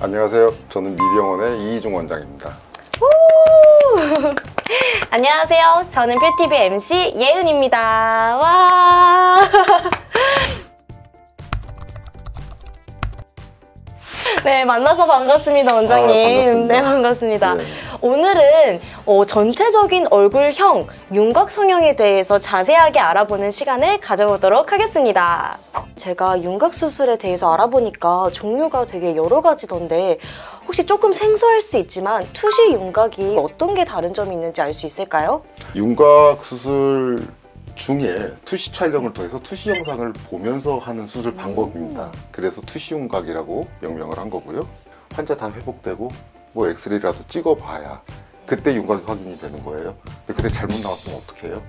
안녕하세요. 저는 미병원의 이희종 원장입니다. 안녕하세요. 저는 뷰티비 MC 예은입니다. 와. 네, 만나서 반갑습니다, 원장님. 반갑습니다. 네, 반갑습니다. 네. 오늘은 전체적인 얼굴형, 윤곽 성형에 대해서 자세하게 알아보는 시간을 가져보도록 하겠습니다. 제가 윤곽 수술에 대해서 알아보니까 종류가 되게 여러 가지던데 혹시 조금 생소할 수 있지만 투시 윤곽이 어떤 게 다른 점이 있는지 알 수 있을까요? 윤곽 수술 중에 투시 촬영을 통해서 투시 영상을 보면서 하는 수술 방법입니다. 그래서 투시 윤곽이라고 명명을 한 거고요. 환자 다 회복되고 뭐 엑스레이라도 찍어봐야 그때 윤곽이 확인이 되는 거예요. 근데 그때 잘못 나왔으면 어떡해요?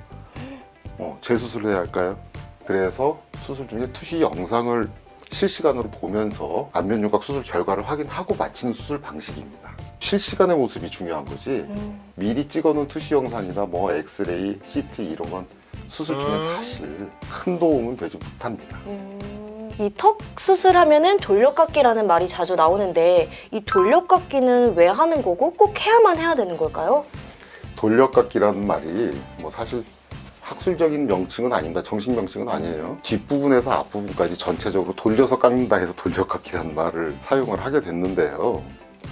재수술을 해야 할까요? 그래서 수술 중에 투시 영상을 실시간으로 보면서 안면윤곽 수술 결과를 확인하고 마치는 수술 방식입니다. 실시간의 모습이 중요한 거지 미리 찍어놓은 투시 영상이나 뭐 엑스레이, CT 이런 건 수술 중에 사실 큰 도움은 되지 못합니다. 이 턱 수술하면은 돌려깎기라는 말이 자주 나오는데 이 돌려깎기는 왜 하는 거고 꼭 해야만 해야 되는 걸까요? 돌려깎기라는 말이 뭐 사실 학술적인 명칭은 아닙니다. 정식 명칭은 아니에요. 뒷부분에서 앞부분까지 전체적으로 돌려서 깎는다 해서 돌려깎기라는 말을 사용을 하게 됐는데요.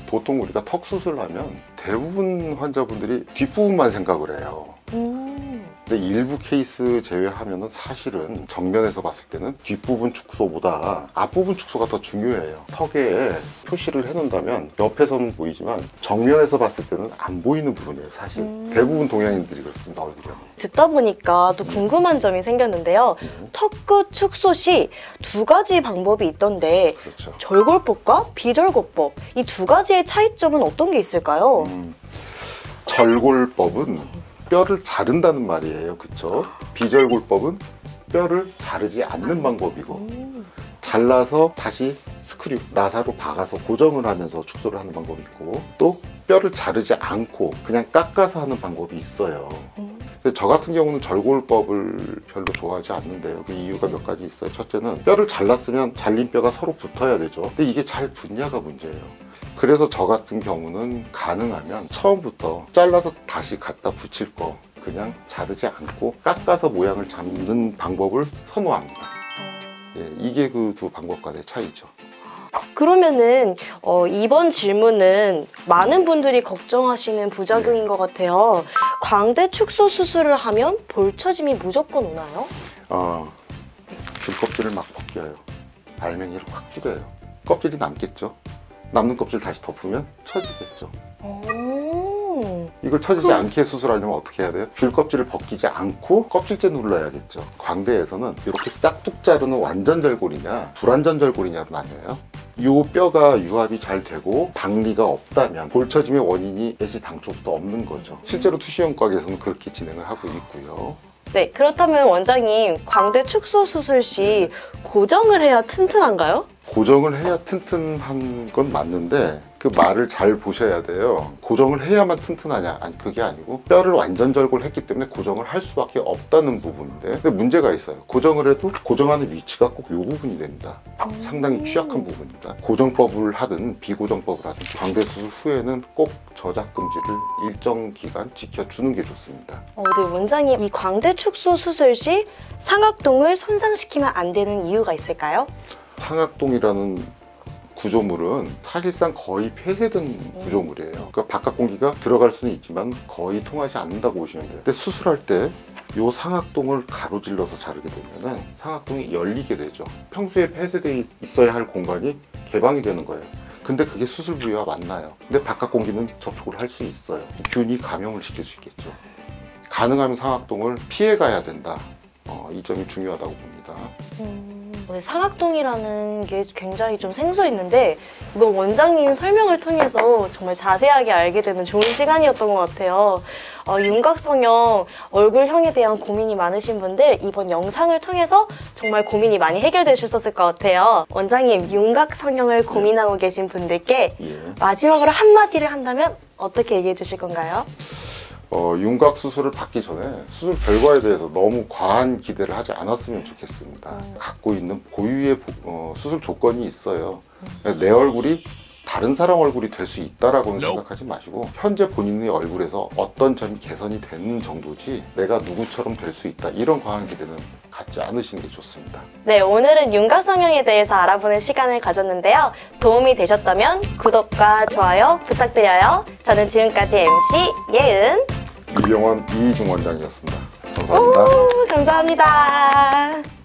보통 우리가 턱 수술을 하면 대부분 환자분들이 뒷부분만 생각을 해요. 근데 일부 케이스 제외하면은 사실은 정면에서 봤을 때는 뒷부분 축소보다 앞부분 축소가 더 중요해요. 턱에 표시를 해놓는다면 옆에서는 보이지만 정면에서 봤을 때는 안 보이는 부분이에요. 사실 대부분 동양인들이 그렇습니다. 얼굴이. 듣다 보니까 또 궁금한 점이 생겼는데요. 턱끝 축소 시 두 가지 방법이 있던데 그렇죠. 절골법과 비절골법 이 두 가지의 차이점은 어떤 게 있을까요? 절골법은 뼈를 자른다는 말이에요. 그쵸? 비절골법은 뼈를 자르지 않는 방법이고 잘라서 다시 스크류, 나사로 박아서 고정을 하면서 축소를 하는 방법이 있고 또 뼈를 자르지 않고 그냥 깎아서 하는 방법이 있어요. 근데 저 같은 경우는 절골법을 별로 좋아하지 않는데요. 그 이유가 몇 가지 있어요. 첫째는 뼈를 잘랐으면 잘린 뼈가 서로 붙어야 되죠. 근데 이게 잘 붙냐가 문제예요. 그래서 저 같은 경우는 가능하면 처음부터 잘라서 다시 갖다 붙일 거 그냥 자르지 않고 깎아서 모양을 잡는 방법을 선호합니다. 예, 이게 그 두 방법 간의 차이죠. 그러면은 이번 질문은 많은 분들이 걱정하시는 부작용인 것 같아요. 광대 축소 수술을 하면 볼처짐이 무조건 오나요? 줄 껍질을 막 벗겨요. 알맹이를 확 줄여요. 껍질이 남겠죠. 남는 껍질 다시 덮으면 처지겠죠. 이걸 처지지 않게 수술하려면 어떻게 해야 돼요? 줄 껍질을 벗기지 않고 껍질째 눌러야겠죠. 광대에서는 이렇게 싹둑 자르는 완전 절골이냐 불완전 절골이냐로 나뉘어요. 이 뼈가 유합이 잘 되고 박리가 없다면 볼처짐의 원인이 예시 당초부터 없는 거죠. 실제로 투시형과에서는 그렇게 진행을 하고 있고요. 네, 그렇다면 원장님 광대 축소 수술 시 고정을 해야 튼튼한가요? 고정을 해야 튼튼한 건 맞는데 그 말을 잘 보셔야 돼요. 고정을 해야만 튼튼하냐? 아니 그게 아니고 뼈를 완전 절골했기 때문에 고정을 할 수밖에 없다는 부분인데 근데 문제가 있어요. 고정을 해도 고정하는 위치가 꼭 이 부분이 됩니다. 상당히 취약한 부분입니다. 고정법을 하든 비고정법을 하든 광대 수술 후에는 꼭 저작 금지를 일정 기간 지켜주는 게 좋습니다. 네, 원장님 이 광대 축소 수술 시 상악동을 손상시키면 안 되는 이유가 있을까요? 상악동이라는 구조물은 사실상 거의 폐쇄된 구조물이에요. 그러니까 바깥 공기가 들어갈 수는 있지만 거의 통하지 않는다고 보시면 돼요. 근데 수술할 때 이 상악동을 가로질러서 자르게 되면 상악동이 열리게 되죠. 평소에 폐쇄되어 있어야 할 공간이 개방이 되는 거예요. 근데 그게 수술 부위와 만나요. 근데 바깥 공기는 접촉을 할 수 있어요. 균이 감염을 시킬 수 있겠죠. 가능하면 상악동을 피해 가야 된다. 이 점이 중요하다고 봅니다. 상악동이라는 게 굉장히 좀 생소했는데 이번 원장님 설명을 통해서 정말 자세하게 알게 되는 좋은 시간이었던 것 같아요. 윤곽성형, 얼굴형에 대한 고민이 많으신 분들 이번 영상을 통해서 정말 고민이 많이 해결되셨을 것 같아요. 원장님, 윤곽성형을 고민하고 계신 분들께 마지막으로 한마디를 한다면 어떻게 얘기해 주실 건가요? 윤곽 수술을 받기 전에 수술 결과에 대해서 너무 과한 기대를 하지 않았으면 좋겠습니다. 갖고 있는 고유의 수술 조건이 있어요. 내 얼굴이 다른 사람 얼굴이 될 수 있다라고는 생각하지 마시고 현재 본인의 얼굴에서 어떤 점이 개선이 되는 정도지 내가 누구처럼 될 수 있다 이런 과한 기대는 갖지 않으시는 게 좋습니다. 네, 오늘은 윤곽성형에 대해서 알아보는 시간을 가졌는데요. 도움이 되셨다면 구독과 좋아요 부탁드려요. 저는 지금까지 MC 예은, 미병원 이희종 원장이었습니다. 감사합니다. 감사합니다.